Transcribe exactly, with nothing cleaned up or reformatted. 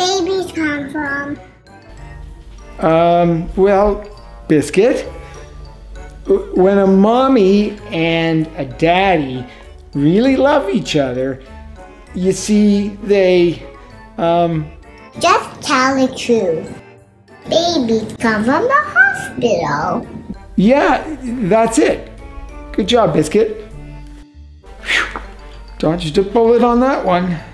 babies come from? Um, well, Biscuit, when a mommy and a daddy really love each other, you see, they, um... Just tell the truth. Babies come from the hospital. Yeah, that's it. Good job, Biscuit. Whew. Dodged a bullet on that one.